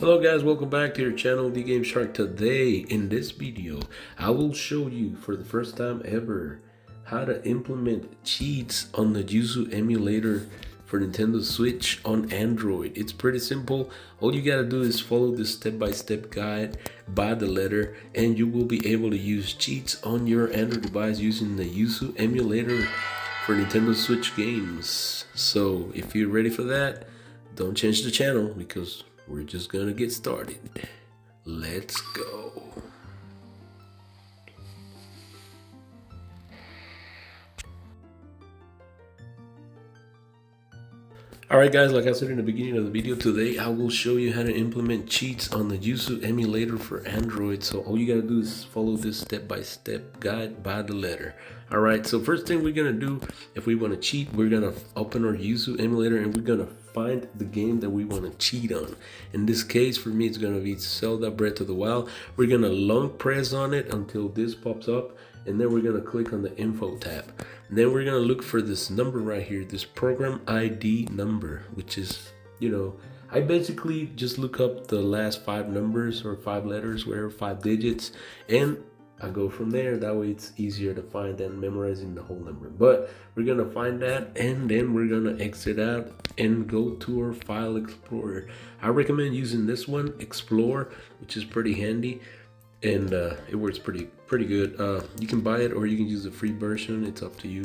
Hello guys, welcome back to your channel, The Game Shark. Today in this video, I will show you for the first time ever how to implement cheats on the Yuzu emulator for Nintendo Switch on Android. It's pretty simple. All you gotta do is follow this step-by-step guide by the letter, and you will be able to use cheats on your Android device using the Yuzu emulator for Nintendo Switch games. So if you're ready for that, don't change the channel because we're just gonna get started. Let's go. Alright guys, like I said in the beginning of the video, today I will show you how to implement cheats on the Yuzu emulator for Android. So all you gotta do is follow this step-by-step guide by the letter. Alright, so first thing we're gonna do, if we wanna cheat, we're gonna open our Yuzu emulator and we're gonna find the game that we want to cheat on. In this case, for me, it's going to be Zelda Breath of the Wild. We're going to long press on it until this pops up, and then we're going to click on the info tab. And then we're going to look for this number right here, this program ID number, which is, you know, I basically just look up the last five numbers or five letters, whatever, five digits, and I go from there. That way it's easier to find than memorizing the whole number. But we're gonna find that, and then we're gonna exit out and go to our file explorer. I recommend using this one, Explore, which is pretty handy, and it works pretty good. You can buy it or you can use a free version, it's up to you.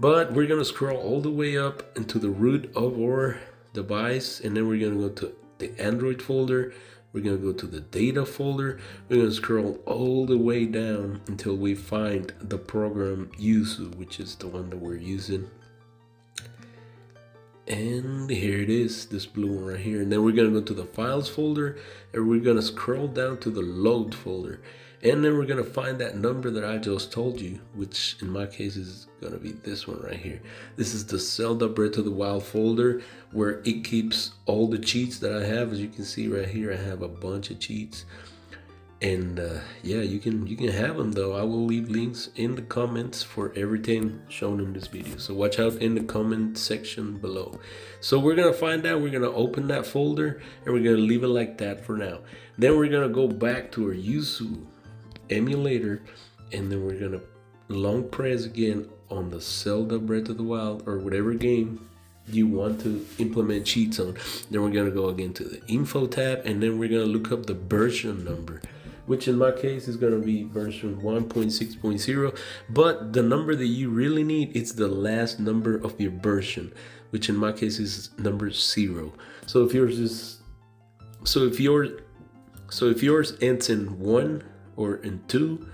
But we're gonna scroll all the way up into the root of our device, and then we're gonna go to the Android folder. We're going to go to the data folder. We're going to scroll all the way down until we find the program Yuzu, which is the one that we're using. And here it is, this blue one right here. And then we're going to go to the files folder, and we're going to scroll down to the load folder. And then we're going to find that number that I just told you, which in my case is going to be this one right here. This is the Zelda Breath of the Wild folder where it keeps all the cheats that I have. As you can see right here, I have a bunch of cheats. And yeah, you can have them though. I will leave links in the comments for everything shown in this video. So watch out in the comment section below. So we're gonna find that, we're gonna open that folder, and we're gonna leave it like that for now. Then we're gonna go back to our Yuzu emulator, and then we're gonna long press again on the Zelda Breath of the Wild or whatever game you want to implement cheats on. Then we're gonna go again to the info tab, and then we're gonna look up the version number, which in my case is gonna be version 1.6.0, but the number that you really need is the last number of your version, which in my case is number 0. So if yours is, so if yours ends in 1 or in 2,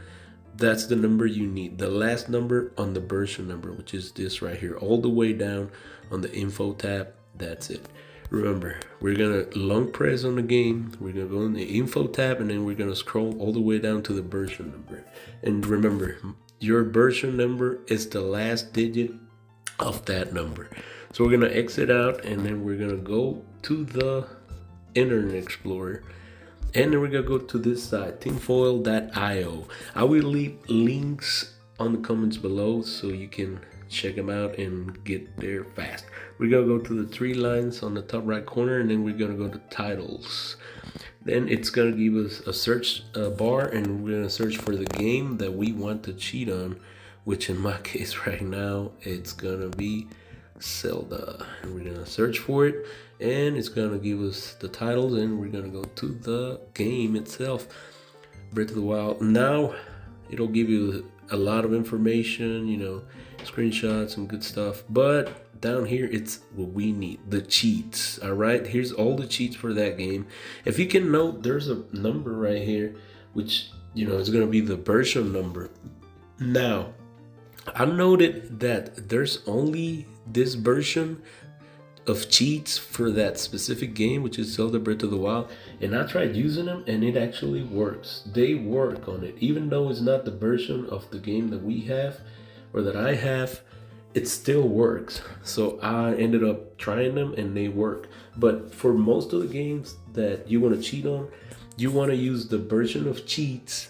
that's the number you need, the last number on the version number, which is this right here, all the way down on the info tab. That's it. Remember, we're gonna long press on the game, we're gonna go in the info tab, and then we're gonna scroll all the way down to the version number. And remember, your version number is the last digit of that number. So we're gonna exit out, and then we're gonna go to the Internet Explorer, and then we're gonna go to this side, tinfoil.io. I will leave links on the comments below so you can check them out and get there fast. We're gonna go to the three lines on the top right corner, and then we're gonna go to titles. Then it's gonna give us a search bar, and we're gonna search for the game that we want to cheat on, which in my case right now it's gonna be Zelda. And we're gonna search for it, and it's gonna give us the titles, and we're gonna go to the game itself, Breath of the Wild. Now it'll give you a lot of information, you know, screenshots and good stuff, but down here it's what we need, the cheats. All right, here's all the cheats for that game. If you can note, there's a number right here, which, you know, is going to be the version number. Now I noted that there's only this version of cheats for that specific game, which is Zelda Breath of the Wild, and I tried using them, and it actually works. They work on it, even though it's not the version of the game that we have or that I have, it still works. So I ended up trying them, and they work. But for most of the games that you want to cheat on, you want to use the version of cheats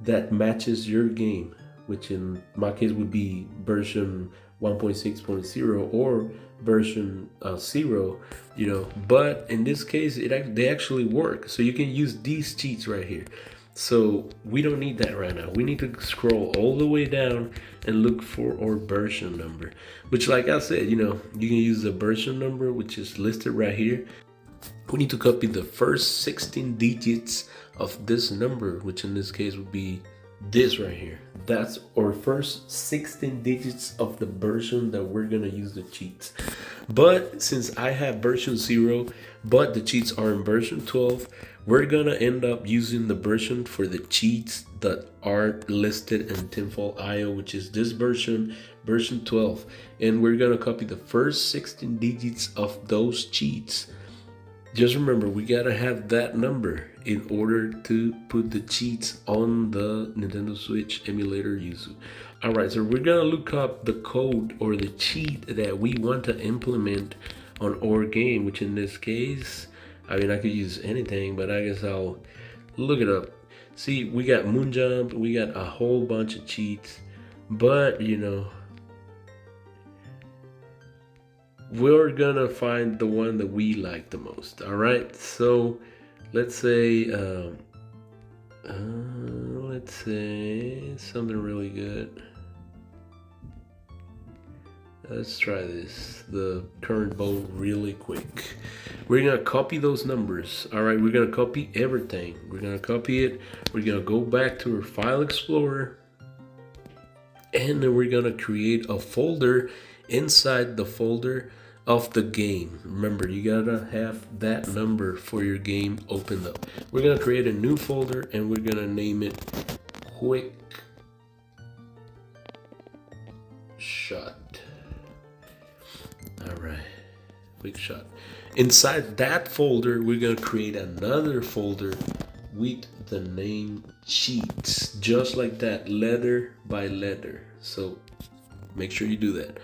that matches your game, which in my case would be version 1.6.0 or version 0, you know, but in this case they actually work, so you can use these cheats right here. So we don't need that right now. We need to scroll all the way down and look for our version number, which, like I said, you know, you can use the version number which is listed right here. We need to copy the first 16 digits of this number, which in this case would be this right here. That's our first 16 digits of the version that we're gonna use the cheats. But since I have version 0 but the cheats are in version 12, we're gonna end up using the version for the cheats that are listed in tinfoil.io, which is this version, version 12, and we're gonna copy the first 16 digits of those cheats. Just remember, we gotta have that number in order to put the cheats on the Nintendo Switch emulator Yuzu. All right, so we're gonna look up the code or the cheat that we want to implement on our game, which in this case, I mean, I could use anything, but I guess I'll look it up. See, we got moon jump, we got a whole bunch of cheats, but you know, we're gonna find the one that we like the most. All right, so let's say let's say something really good. Let's try this, the current bowl, really quick. We're gonna copy those numbers. All right, we're gonna copy everything. We're gonna copy it. We're gonna go back to our file explorer, and then we're gonna create a folder inside the folder of the game. Remember, you gotta have that number for your game opened up. We're gonna create a new folder and we're gonna name it Quick Shot. All right, Quick Shot. Inside that folder, we're gonna create another folder with the name Cheats, just like that, letter by letter. So make sure you do that.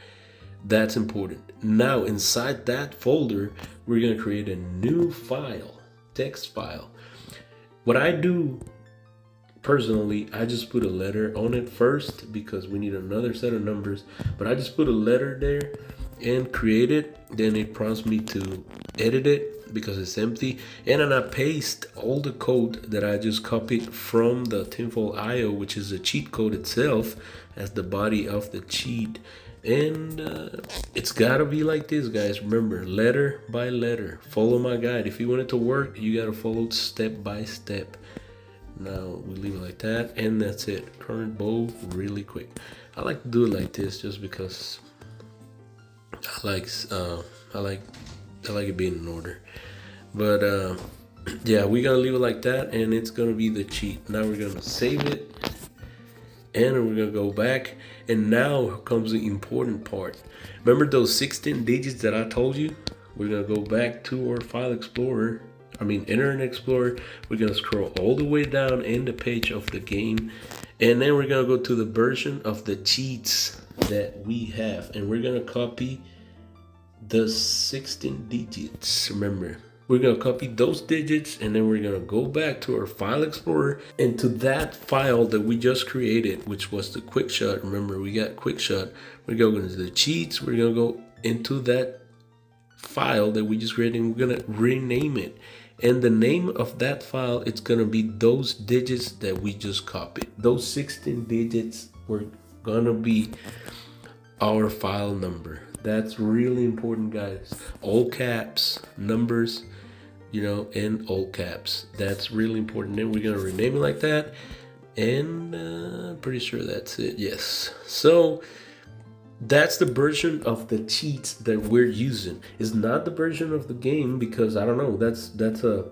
That's important. Now inside that folder, we're gonna create a new file, text file. What I do personally, I just put a letter on it first because we need another set of numbers, but I just put a letter there and create it. Then it prompts me to edit it because it's empty, and then I paste all the code that I just copied from the tinfoil.io, which is the cheat code itself, as the body of the cheat. And it's gotta be like this, guys. Remember, letter by letter, follow my guide. If you want it to work, you gotta follow step by step. Now we leave it like that, and that's it. Current bowl, really quick. I like to do it like this just because I like it being in order. But yeah, we're gonna leave it like that, and it's gonna be the cheat. Now we're gonna save it, and we're gonna go back, and now comes the important part. Remember those 16 digits that I told you? We're gonna go back to our file explorer, I mean Internet Explorer. We're gonna scroll all the way down in the page of the game, and then we're gonna go to the version of the cheats that we have, and we're gonna copy the 16 digits. Remember, we're gonna copy those digits, and then we're gonna go back to our file explorer and to that file that we just created, which was the Quick Shot. Remember, we got Quick Shot. We're going to the cheats. We're gonna go into that file that we just created, and we're gonna rename it. And the name of that file, it's gonna be those digits that we just copied. Those 16 digits were gonna be our file number. That's really important, guys. All caps, numbers, you know, and all caps. That's really important. Then we're gonna rename it like that, and pretty sure that's it. Yes, so that's the version of the cheats that we're using. It's not the version of the game because I don't know, that's a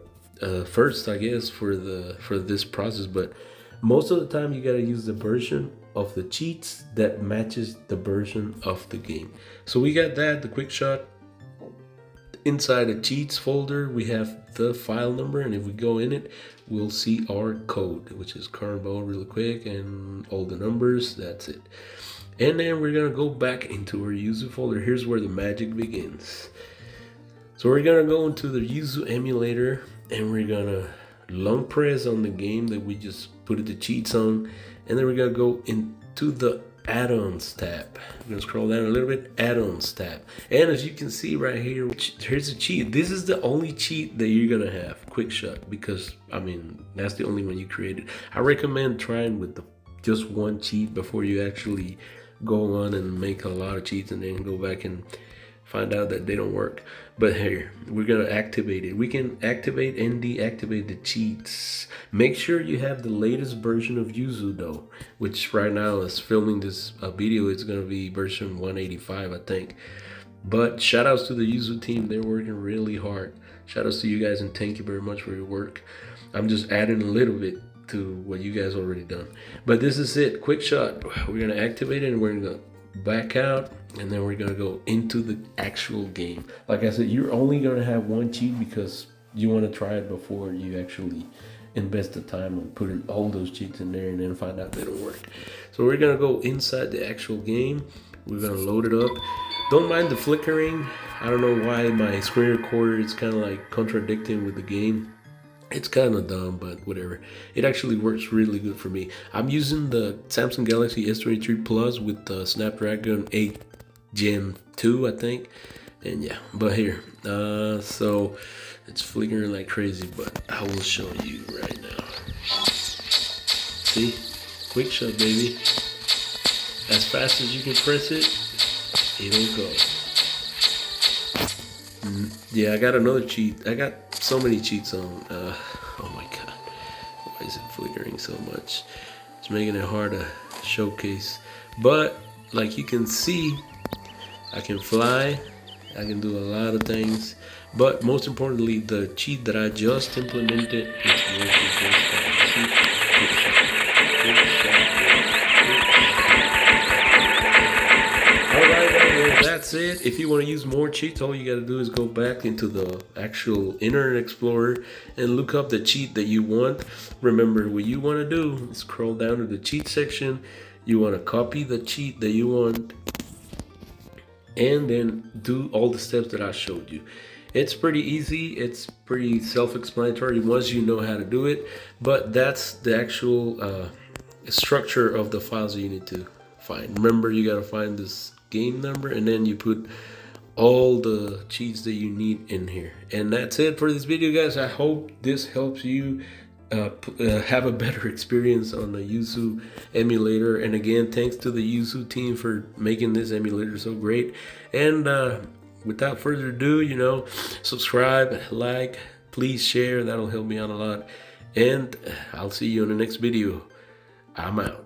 first, I guess, for this process. But most of the time you gotta use the version of the cheats that matches the version of the game. So we got that, the Quick Shot. Inside the cheats folder, we have the file number, and if we go in it, we'll see our code, which is current bowl, really quick, and all the numbers. That's it. And then we're gonna go back into our Yuzu folder. Here's where the magic begins. So we're gonna go into the Yuzu emulator, and we're gonna long press on the game that we just put the cheats on, and then we're gonna go into the add-ons tab. I'm gonna scroll down a little bit, add-ons tab. And as you can see right here, here's a cheat. This is the only cheat that you're gonna have, quick shot, because I mean, that's the only one you created. I recommend trying with just one cheat before you actually go on and make a lot of cheats and then go back and find out that they don't work. But here, we're gonna activate it. We can activate and deactivate the cheats. Make sure you have the latest version of Yuzu though, which right now is filming this video. It's gonna be version 185, I think. But shout outs to the Yuzu team. They're working really hard. Shout outs to you guys and thank you very much for your work. I'm just adding a little bit to what you guys already done. But this is it, quick shot. We're gonna activate it and we're gonna back out, and then we're gonna go into the actual game. Like I said, you're only gonna have one cheat because you want to try it before you actually invest the time and put in all those cheats in there and then find out they don't work. So we're gonna go inside the actual game. We're gonna load it up. Don't mind the flickering. I don't know why my screen recorder is kind of like contradicting with the game. It's kind of dumb, but whatever. It actually works really good for me. I'm using the Samsung Galaxy S23 Plus with the Snapdragon 8 Gen 2, I think. And yeah, but here. So it's flickering like crazy, but I will show you right now. See? Quick shot, baby. As fast as you can press it, it'll go. Yeah, I got another cheat. I got so many cheats on. Oh my god, why is it flickering so much? It's making it hard to showcase. But like you can see, I can fly, I can do a lot of things, but most importantly, the cheat that I just implemented is working just fine. All right, that's it. If you want to use more cheats, all you got to do is go back into the actual Internet Explorer and look up the cheat that you want. Remember, what you want to do is scroll down to the cheat section. You want to copy the cheat that you want and then do all the steps that I showed you. It's pretty easy. It's pretty self-explanatory once you know how to do it, but that's the actual structure of the files that you need to find. Remember, you got to find this game number and then you put all the cheats that you need in here. And that's it for this video, guys. I hope this helps you have a better experience on the Yuzu emulator. And again, thanks to the Yuzu team for making this emulator so great. And without further ado, you know, subscribe, like, please share. That'll help me out a lot. And I'll see you in the next video. I'm out.